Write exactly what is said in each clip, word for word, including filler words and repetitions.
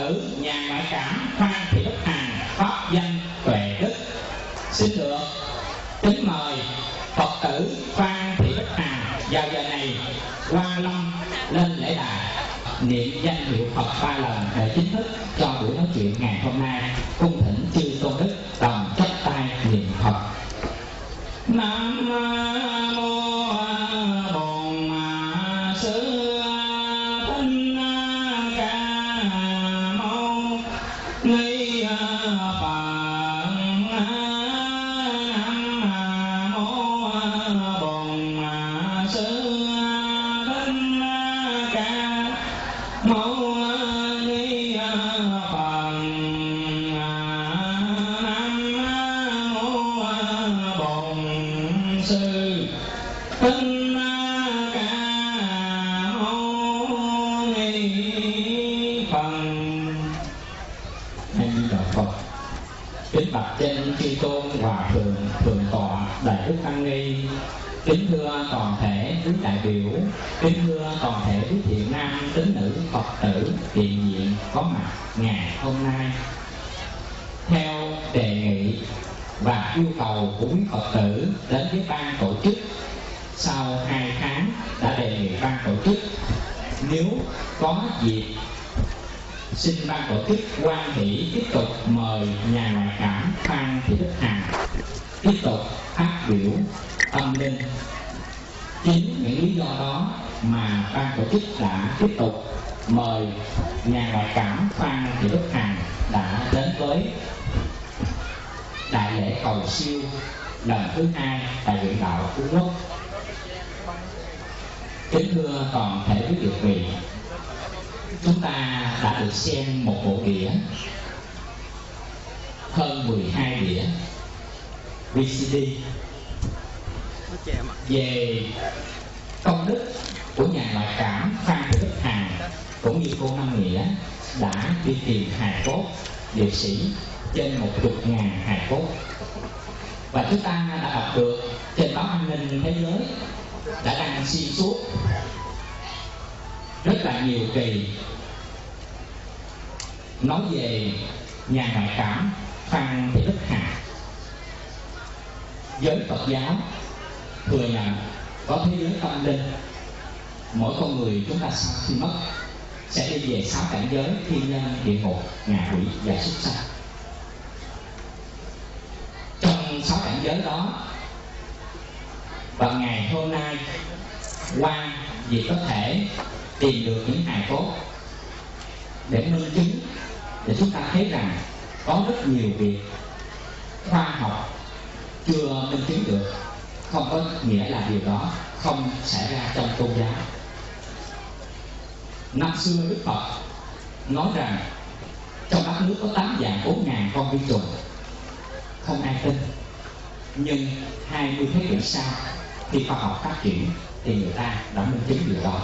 tử nhà ngoại cảm Phan Thị Bích Hằng, pháp danh Tuệ Đức. Xin được kính mời Phật tử Phan Thị Bích Hằng vào giờ này qua lâm lên lễ đài niệm danh hiệu Phật ba lần để chính thức cho buổi nói chuyện ngày hôm nay. Cung thỉnh chư tôn đức đồng chắp tay niệm Phật. Nam mô Bổn Sư Thích Ca Mâu Ni Phật. Hòa thượng thượng tọa đại đức tăng ni, kính thưa toàn thể quý đại biểu, kính thưa toàn thể quý thiện nam tín nữ Phật tử hiện diện có mặt ngày hôm nay. Theo đề nghị và yêu cầu của quý Phật tử đến với ban tổ chức, sau hai tháng đã đề nghị ban tổ chức nếu có dịp xin ban tổ chức hoan hỷ tiếp tục mời nhà ngoại cảm Phan Thị Bích Hằng tiếp tục phát biểu tâm linh. Chính những lý do đó mà ban tổ chức đã tiếp tục mời nhà ngoại cảm Phan Thị Bích Hằng đã đến với đại lễ cầu siêu lần thứ hai tại huyện đảo Phú Quốc. Kính thưa toàn thể quý vị, chúng ta đã được xem một bộ đĩa, hơn mười hai đĩa vê xê đê về công đức của nhà ngoại cảm Phan Thị Bích Hằng cũng như cô Nam Nghĩa đã đi tìm hài cốt liệt sĩ trên một chục ngàn hài cốt. Và chúng ta đã đọc được trên báo An Ninh Thế Giới đã đăng xuyên suốt rất là nhiều kỳ nói về nhà ngoại cảm Phan Thị Bích Hằng. Giới Phật giáo thừa nhận có thế giới tâm linh, mỗi con người chúng ta sau khi mất sẽ đi về sáu cảnh giới: thiên nhân, địa ngục, ngạ quỷ và súc sanh. Trong sáu cảnh giới đó, vào ngày hôm nay qua việc có thể tìm được những hài cốt để minh chứng, để chúng ta thấy rằng có rất nhiều việc khoa học chưa minh chứng được, không có nghĩa là điều đó không xảy ra trong tôn giáo. Năm xưa Đức Phật nói rằng trong đất nước có tám vạn bốn ngàn con vi trùng, không ai tin. Nhưng hai mươi thế kỷ sau, khi khoa học phát triển thì người ta đã minh chứng điều đó.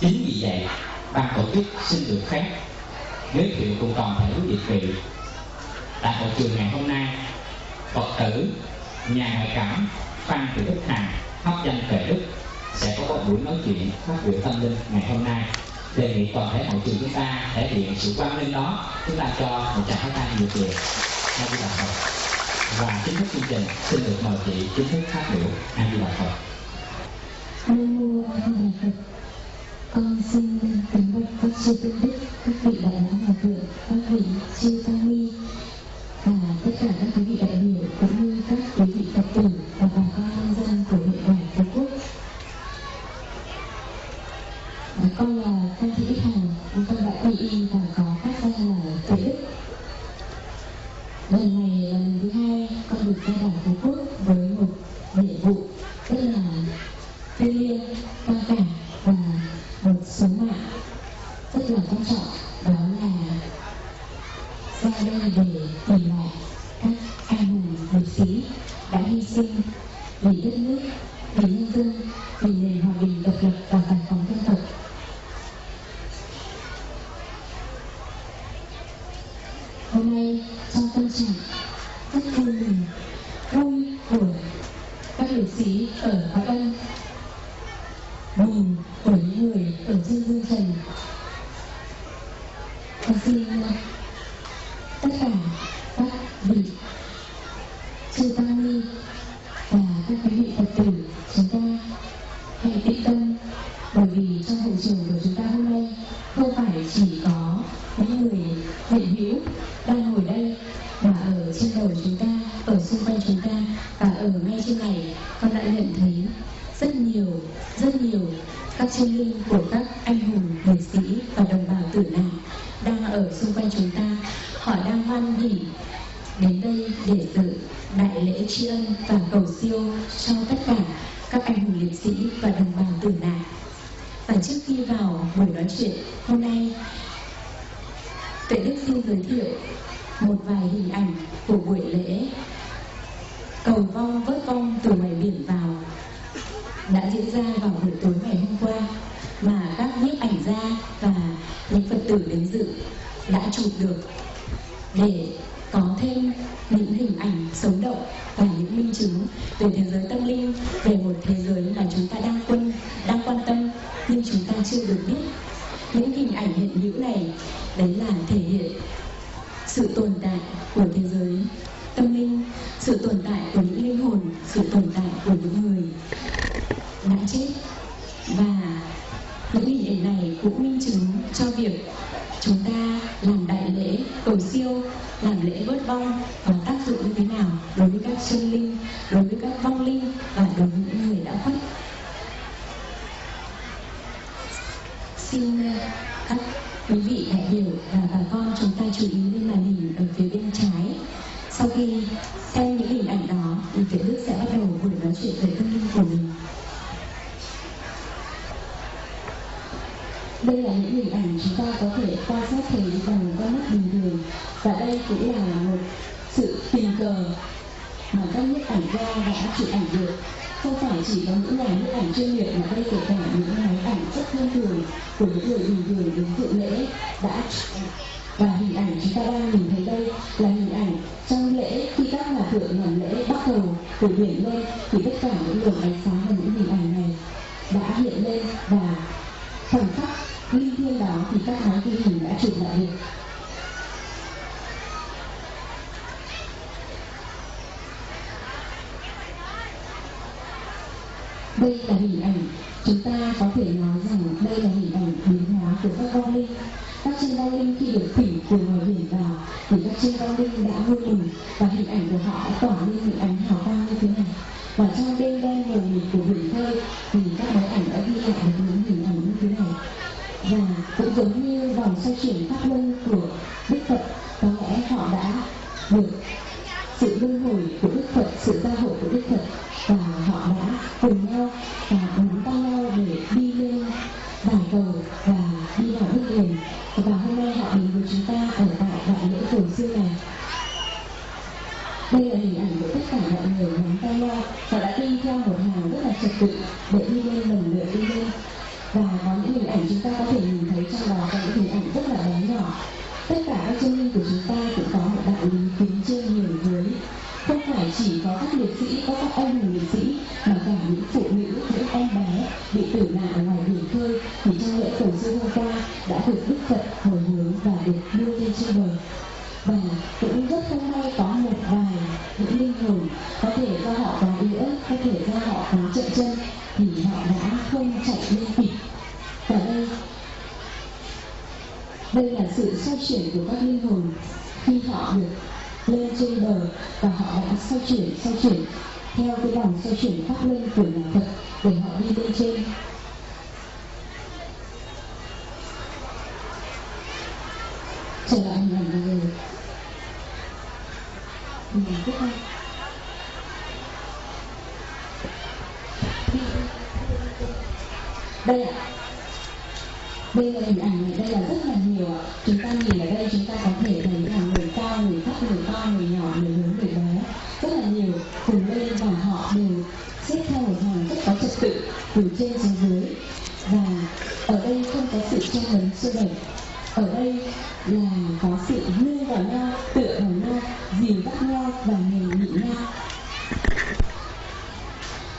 Chính vì vậy, ban tổ chức xin được phép giới thiệu cùng toàn thể quý vị tại hội trường ngày hôm nay Phật tử nhà ngoại cảm Phan Thị Bích Hằng, pháp danh Tuệ Đức, sẽ có một buổi nói chuyện phát biểu tâm linh ngày hôm nay. Đề nghị toàn thể hội trường chúng ta thể hiện sự quan linh đó, chúng ta cho một tràng pháo tay nhiệt liệt. Và chính thức chương trình xin được mời chị chính thức phát biểu. A Di Đà Phật. Con xin kính bạch các chư tôn đức, các vị đại lão hòa thượng, các vị chư tăng ni và tất cả các quý vị đại biểu cũng như các quý vị Phật tử và bà con nhân dân của huyện đảo Phú Quốc. Và con là Phan Thị Bích Hằng, con đã quy y và có phát danh là Tuệ Đức. Lần này lần thứ hai con được ra đảo Phú Quốc với một nhiệm vụ, tức là tuyên liên cao cả và một số mạng rất là quan trọng, đó là ra đây để tìm lại các anh hùng liệt sĩ đã hy sinh vì đất nước, vì nhân dân, vì nền hòa bình độc lập và giải phóng dân tộc. Hôm nay trong tâm trạng rất vui mừng, vui của các liệt sĩ ở Hóa Tân, buồn của những người ở trên dương trần đầu tiên tất cả các vị chư tăng ni và các quý vị Phật tử, chúng ta hãy tĩnh tâm, bởi vì trong hội trường của chúng ta hôm nay không phải chỉ có những người hiện hữu đang ngồi đây, mà ở trên đầu chúng ta, ở xung quanh chúng ta và ở ngay trên này, con đã nhận thấy rất nhiều, rất nhiều các chân linh của các anh hùng, liệt sĩ và đồng bào tử nạn đang ở xung quanh chúng ta. Họ đang hoan hỉ đến đây để dự đại lễ tri ân và cầu siêu cho tất cả các anh hùng liệt sĩ và đồng bào tử nạn. Và trước khi vào buổi nói chuyện hôm nay, Tuệ Đức xin giới thiệu một vài hình ảnh của buổi lễ cầu vong vớt vong từ ngoài biển vào đã diễn ra vào buổi tối ngày hôm qua, mà các nhiếp ảnh gia và những Phật tử đến dự đã chụp được để có thêm những hình ảnh sống động và những minh chứng về thế giới tâm linh, về một thế giới mà chúng ta đang quân, đang quan tâm nhưng chúng ta chưa được biết. Những hình ảnh hiện hữu này, đấy là thể hiện sự tồn tại của thế giới tâm linh, sự tồn tại của những linh hồn, sự tồn tại của những người đã chết. Và những hình ảnh này cũng minh chứng cho việc chúng ta làm đại lễ cầu siêu, làm lễ vớt vong có tác dụng như thế nào đối với các chân linh, đối với các vong linh và đối với những người đã khuất. Xin các quý vị đại biểu và bà con chúng ta chú ý lên màn hình ở phía bên trái. Sau khi xem những hình ảnh đó thì Tuệ Đức sẽ bắt đầu buổi nói chuyện về tâm linh của mình. Đây là những hình ảnh chúng ta có thể quan sát thấy bằng con mắt bình thường, và đây cũng là một sự tình cờ mà các nhiếp ảnh gia đã chụp ảnh được. Không phải chỉ có những nhà nhiếp ảnh chuyên nghiệp, mà đây kể cả những máy ảnh rất thông thường của những người bình thường đến dự lễ đã. Và hình ảnh chúng ta đang nhìn thấy đây là hình ảnh trong lễ, khi các hòa thượng làm lễ bắt đầu từ biển lên thì tất cả những luồng ánh sáng và những hình ảnh này đã hiện lên, và khoảnh khắc linh thiêng đó thì các máy ghi hình đã chụp lại được. Đây là hình ảnh chúng ta có thể nói rằng đây là hình ảnh biến hóa của các vong linh. Các chân vong linh khi được thủy từ ngoài biển vào thì các chân vong linh đã vui mừng, và hình ảnh của họ tỏa lên những ánh hào quang như thế này. Và trong đêm đen mờ mịt của biển khơi thì các máy ảnh đã ghi lại được những hình ảnh như thế này. Và cũng giống như vòng xoay chuyển pháp luân của Đức Phật, có lẽ họ đã được sự luân hồi của Đức Phật, sự gia hộ của Đức Phật, và họ đã cùng nhau và nắm tay nhau để đi lên bản cầu và đi vào đất liền. Và hôm nay họ đến với chúng ta ở tại đại lễ cầu siêu này. Đây là hình ảnh của tất cả mọi người nắm tay nhau, họ đã đi theo một hàng rất là trật tự để đi lên, lần lượt đi lên. Và có những hình ảnh chúng ta có thể nhìn thấy trong đó có những hình ảnh rất là bé nhỏ. Tất cả các chân linh của chúng ta cũng có một đạo lý kính trên nhiều dưới. Không phải chỉ có các liệt sĩ, có các anh hùng liệt sĩ, mà cả những phụ nữ, những em bé bị tử nạn ở ngoài biển khơi thì trong lễ cầu siêu hôm qua đã được Đức Phật hồi hướng và được đưa lên trên bờ. Và cũng rất không may có một vài những linh hồn, có thể do họ có đĩa, có thể do họ có chậm chân thì họ đã không chạy lên kịp. Và đây đây là sự xoay chuyển của các linh hồn khi họ được lên trên bờ, và họ đã xoay chuyển, xoay chuyển theo cái dòng xoay chuyển pháp luân của nhà Phật để họ đi lên trên. Trở lại hình ảnh này rồi. Mình tiếp theo. Đây ạ. Đây là hình ảnh này, đây là rất là nhiều ạ. Chúng ta nhìn ở đây chúng ta có thể thấy là người cao, người thấp, người to, người nhỏ, người lớn, người bé, rất là nhiều cùng lên, và họ đều xếp theo một hàng rất có trật tự từ trên xuống dưới. Và ở đây không có sự chen lấn xô đẩy, ở đây là có sự nương vào nhau, tựa vào nhau, dì bắt nhau và nề nị nhau.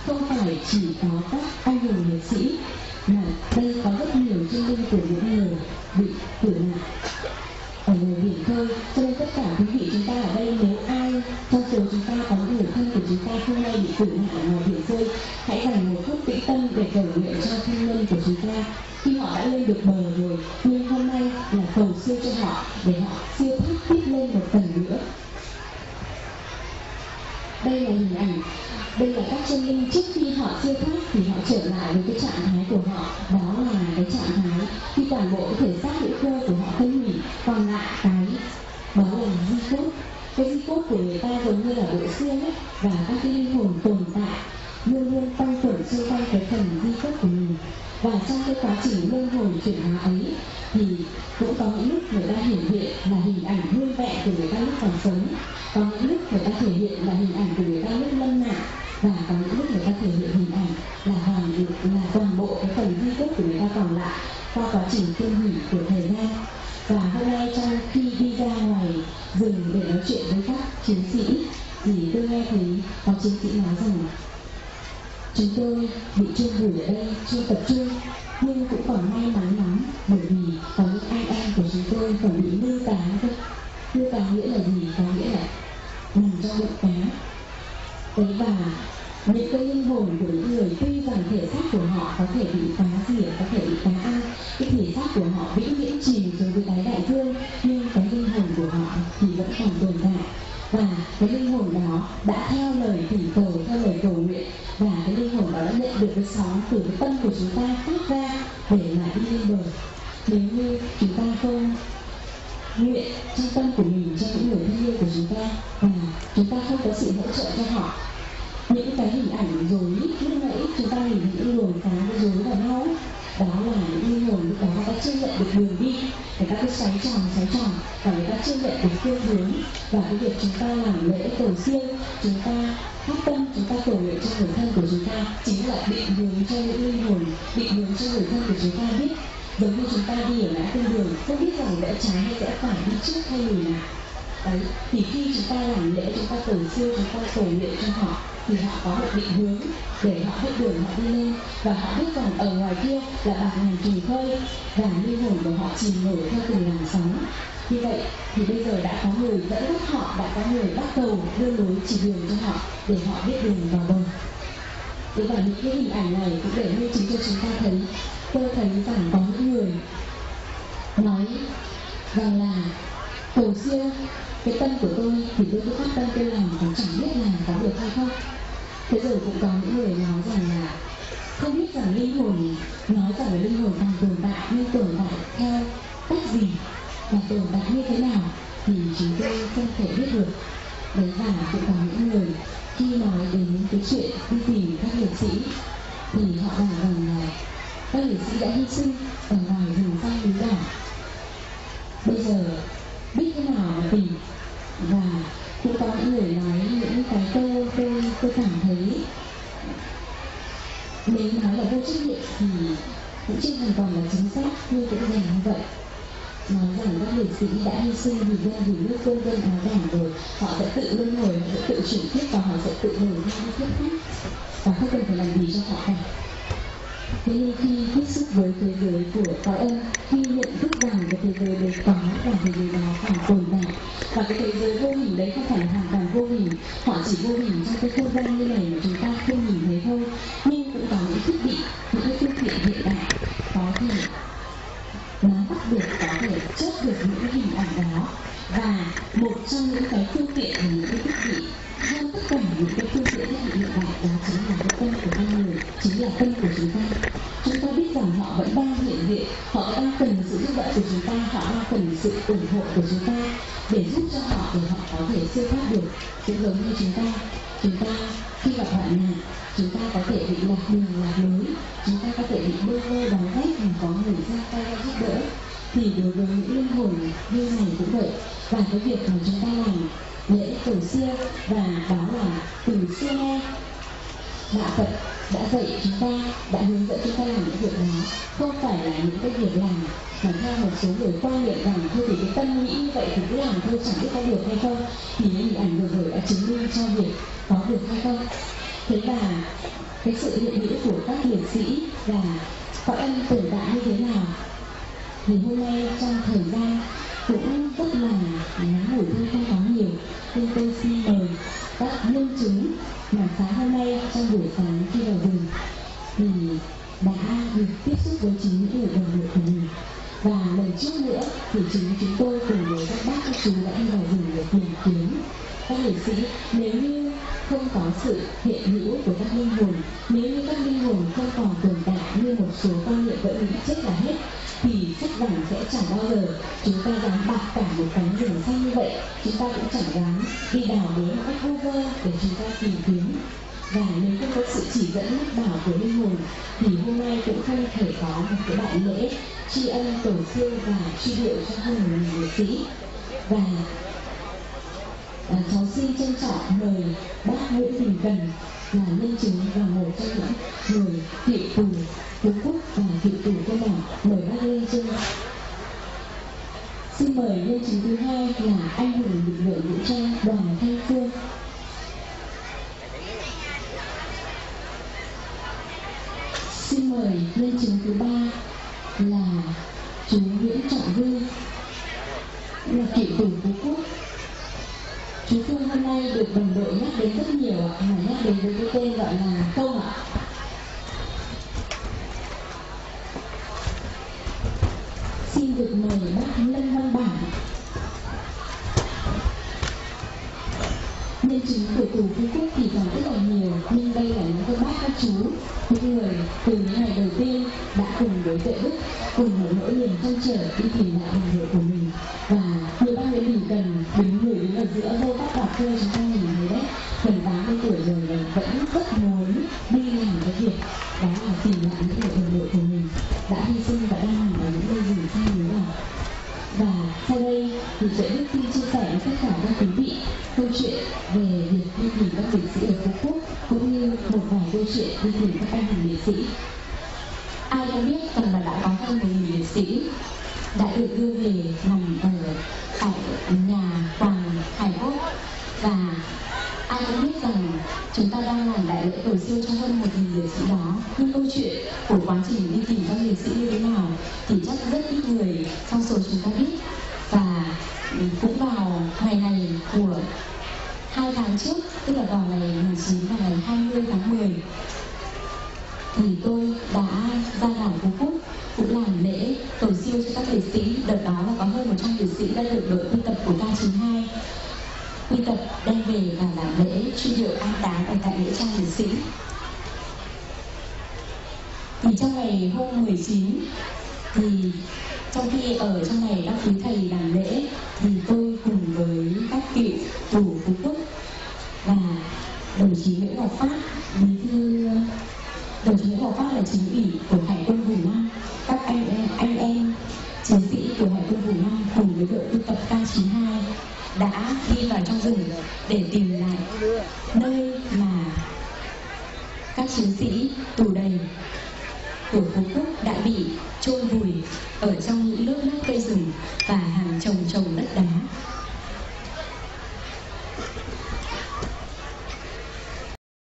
Không phải chỉ có các anh hùng liệt sĩ, mà đây có rất nhiều chân linh của những người bị tử nạn. thôi. Cho nên tất cả quý vị chúng ta ở đây, nếu ai trong số chúng ta có người thân của chúng ta hôm nay bị tử nạn ngoài biển khơi, hãy dành một phút tĩnh tâm để cầu nguyện cho thân nhân của chúng ta. Khi họ đã lên được bờ rồi, nhưng hôm nay là cầu siêu cho họ để họ siêu thoát tiếp lên một tầng nữa. Đây là hình ảnh, đây là các chân linh trước khi họ siêu thoát thì họ trở lại với cái trạng thái của họ, đó là cái trạng thái khi toàn bộ cái thể xác hữu cơ của họ phân hủy, còn lại cái đó là di cốt. Cái di cốt của người ta giống như là bộ xương ấy, và các cái linh hồn tồn tại luôn luôn tăng trưởng xung quanh cái phần di cốt của mình. Và trong cái quá trình linh hồn chuyển hóa ấy thì cũng có những lúc người ta hiện hiện là hình ảnh nguyên vẹn của người ta lúc còn sống, có những lúc người ta thể hiện là hình ảnh của người ta lúc lâm nạn, và có những lúc người ta thể hiện hình ảnh là hoàn là toàn bộ cái phần di cốt của người ta còn lại qua quá trình tiêu hủy của thời gian. Và hôm nay trong khi đi ra ngoài rừng để nói chuyện với các chiến sĩ thì tôi nghe thấy có chiến sĩ nói rằng chúng tôi bị chôn vùi ở đây, chưa tập trung, nhưng cũng còn may mắn lắm bởi vì có những anh em của chúng tôi còn bị nuôi cá thôi. Nuôi cá nghĩa là gì? Có nghĩa là nằm trong bụng cá. Đấy, và những cái linh hồn của những người tuy rằng thể xác của họ có thể bị cá rỉa, có thể bị cá ăn, cái thể xác của họ vĩnh viễn chìm rồi với đáy đại dương, nhưng cái linh hồn của họ thì vẫn còn tồn tại. Và cái linh hồn đó đã theo lời thỉnh cầu, theo lời cầu nguyện, và cái linh hồn đó đã nhận được cái sóng từ cái tâm của chúng ta phát ra để mà đi lên bờ. Nếu như chúng ta không nguyện trong tâm của mình cho những người thân yêu của chúng ta, và chúng ta không có sự hỗ trợ cho họ, những cái hình ảnh rối lúc nãy chúng ta nhìn những luồng cá rối và mau, đó là những linh hồn lúc đó người ta chưa nhận được đường đi, người ta cứ xoáy tròn xoáy tròn và người ta chưa nhận được phương hướng. Và cái việc chúng ta làm lễ cầu siêu, chúng ta phát tâm, chúng ta cầu nguyện cho người thân của chúng ta chính là định hướng cho những linh hồn, định hướng cho người thân của chúng ta biết, giống như chúng ta đi ở ngã tư đường không biết rằng rẽ trái hay rẽ phải, đi trước hay lùi lại. Đấy, thì khi chúng ta làm lễ, chúng ta cầu siêu, chúng ta cầu nguyện cho họ thì họ có một định hướng để họ biết đường họ đi lên, và họ biết rằng ở ngoài kia là bạc ngàn kỳ khơi và linh hồn của họ chìm nổi theo từng làn sóng. Như vậy thì bây giờ đã có người dẫn dắt họ, đã có người bắt đầu đưa lối chỉ đường cho họ để họ biết đường vào bờ. Thế và những cái hình ảnh này cũng để minh chứng cho chúng ta thấy, tôi thấy rằng có những người nói rằng là cầu siêu, cái tâm của tôi thì tôi cứ phát tâm tôi làm, tôi chẳng biết làm có được hay không. Thế rồi cũng có những người nói rằng là không biết rằng linh hồn, nói rằng là linh hồn còn tồn tại, nhưng tồn tại theo cách gì và tồn tại như thế nào thì chúng tôi không thể biết được. Đấy, và cũng có những người khi nói đến cái chuyện đi tìm các liệt sĩ thì họ bảo rằng là các liệt sĩ đã hy sinh ở ngoài vùng phong núi đảo, bây giờ biết thế nào mà tìm. Và cũng có những người nói những cái câu tôi tôi cảm thấy nếu nói là vô trách nhiệm thì cũng chưa hoàn toàn là chính xác, nhưng cũng dành như vậy, nói rằng các liệt sĩ đã hy sinh vì dân vì nước quên dân áo đảng rồi, họ sẽ tự luân hồi, họ sẽ tự chuyển tiếp và họ sẽ tự đổi những kiếp khác và không cần phải làm gì cho họ cả. Thế nên khi tiếp xúc với thế giới của cõi âm, khi nhận thức rằng cái thế giới đấy có và thế giới đó còn tồn tại, và cái thế giới vô hình đấy không phải là hoàn toàn vô hình, họ chỉ vô hình trong cái không gian như này mà chúng ta không nhìn thấy thôi, nhưng cũng có những thiết bị, những cái phương tiện hiện đại có thể nắm bắt được, có thể chốt được những cái hình ảnh đó. Và một trong những cái phương tiện và những cái thiết bị hơn tất cả những cái phương tiện thiết bị hiện đại đó chính là cái tâm của con người, chính là tâm của chúng ta. Chúng ta biết rằng họ vẫn đang hiện diện, họ đang cần sự giúp đỡ của chúng ta, họ đang cần sự ủng hộ của chúng ta để giúp cho họ, để họ có thể siêu thoát được. Cũng giống như chúng ta, chúng ta khi gặp hoạn nạn, chúng ta có thể bị lạc đường lạc lối, chúng ta có thể bị bơ vơ đói rét mà có người ra tay giúp đỡ. Thì đối với những linh hồn như này cũng vậy, và cái việc mà chúng ta làm lễ cầu siêu, và đó là từ xưa nay đạo Phật đã dạy chúng ta, đã hướng dẫn chúng ta làm những việc đó, không phải là những cái việc làm mà theo một số người quan niệm rằng thôi thì cái tâm nghĩ như vậy thì cứ làm thôi, chẳng biết có được hay không, thì những hình ảnh vừa rồi đã chứng minh cho việc có được hay không. Thế là cái sự hiện hữu của các liệt sĩ và cõi âm tồn tại như thế nào thì hôm nay trong thời gian cũng rất là nên tôi xin mời các nhân chứng mà sáng hôm nay trong buổi sáng khi vào rừng thì đã được tiếp xúc với chính những người đồng đội của mình. Và lần trước nữa thì chính chúng tôi cùng với các bác các chú đã đi vào rừng để tìm kiếm các liệt sĩ. Nếu như không có sự hiện hữu của các linh hồn, nếu như các linh hồn không còn tồn tại như một số con người vẫn bị chết là hết, thì chắc rằng sẽ chẳng bao giờ chúng ta dám bạc cả một cánh rừng xanh như vậy. Chúng ta cũng chẳng dám đi đào bới một cách vô vơ để chúng ta tìm kiếm. Và nếu không có sự chỉ dẫn mách bảo của linh hồn thì hôm nay cũng không thể có một cái đại lễ tri ân tổ tiên và tri điệu cho hơn một nghìn liệt sĩ. Và à, cháu xin trân trọng mời bác Nguyễn Đình Cần là nhân chứng và một trong những người cựu tù Phú Quốc và cựu tù Côn Đảo, mời bác lên trên. Xin mời nhân chứng thứ hai là anh hùng lực lượng vũ trang Đoàn Thanh Phương. Xin mời nhân chứng thứ ba là chú Nguyễn Trọng Vư, là cựu tù Phú Quốc. Chú Phương hôm nay được đồng đội nhắc đến rất nhiều ạ, mà nhắc đến với cái tên gọi là Công ạ. Xin được mời bác Lâm Văn Bản, nhân chứng của tù Phú Quốc thì còn rất là nhiều, nhưng đây là những các bác các chú, những người từ những ngày đầu tiên đã cùng với Tuệ Đức cùng một nỗi niềm trăn trở đi tìm lại đồng đội của mình. Và người bác Nguyễn Đình Cần đứng người đứng ở giữa vô các cà phê chúng ta nhìn thấy đấy, gần tám mươi tuổi rồi mà vẫn rất muốn đi làm cái việc đó là tìm lại những người đồng đội của mình đã hy sinh và đang nằm ở những nơi rừng xa núi đỏ. Và sau đây thì Tuệ Đức xin chia sẻ với tất cả các quý vị câu chuyện về việc đi tìm các liệt sĩ ở Phú Quốc, cũng như một vài câu chuyện đi tìm các anh hùng liệt sĩ. Ai đã biết rằng là đã có hơn một nghìn liệt sĩ đã được đưa về nằm ở tại nhà tàng hải cốt, và ai cũng biết rằng chúng ta đang làm đại lễ cầu siêu cho hơn một nghìn liệt sĩ đó. Nhưng câu chuyện của quá trình đi tìm các liệt sĩ như thế nào thì chắc rất ít người trong số chúng ta biết. Và cũng vào ngày này của hai tháng trước, tức là vào ngày mười chín và ngày hai mươi tháng mười, thì tôi đã ra đảo Phú Quốc cũng làm lễ cầu siêu cho các liệt sĩ. Đợt đó là có hơn một trăm liệt sĩ đã được đội quy tập của K chín hai quy tập đem về và làm lễ truy điệu an táng ở tại nghĩa trang liệt sĩ. Thì trong ngày hôm mười chín, thì trong khi ở trong ngày các quý thầy làm lễ, thì tôi cùng với các cựu tù Phú Quốc và đồng chí Nguyễn Ngọc Phát, bí thư đồng chí Ngọc Phát là chính ủy của Hải quân Vùng Nam, các anh em, anh em chiến sĩ của Hải quân Vùng Nam cùng với đội quy tập K chín hai đã đi vào trong rừng để tìm lại nơi mà các chiến sĩ tù đầy của Phú Quốc đã bị chôn vùi ở trong những lớp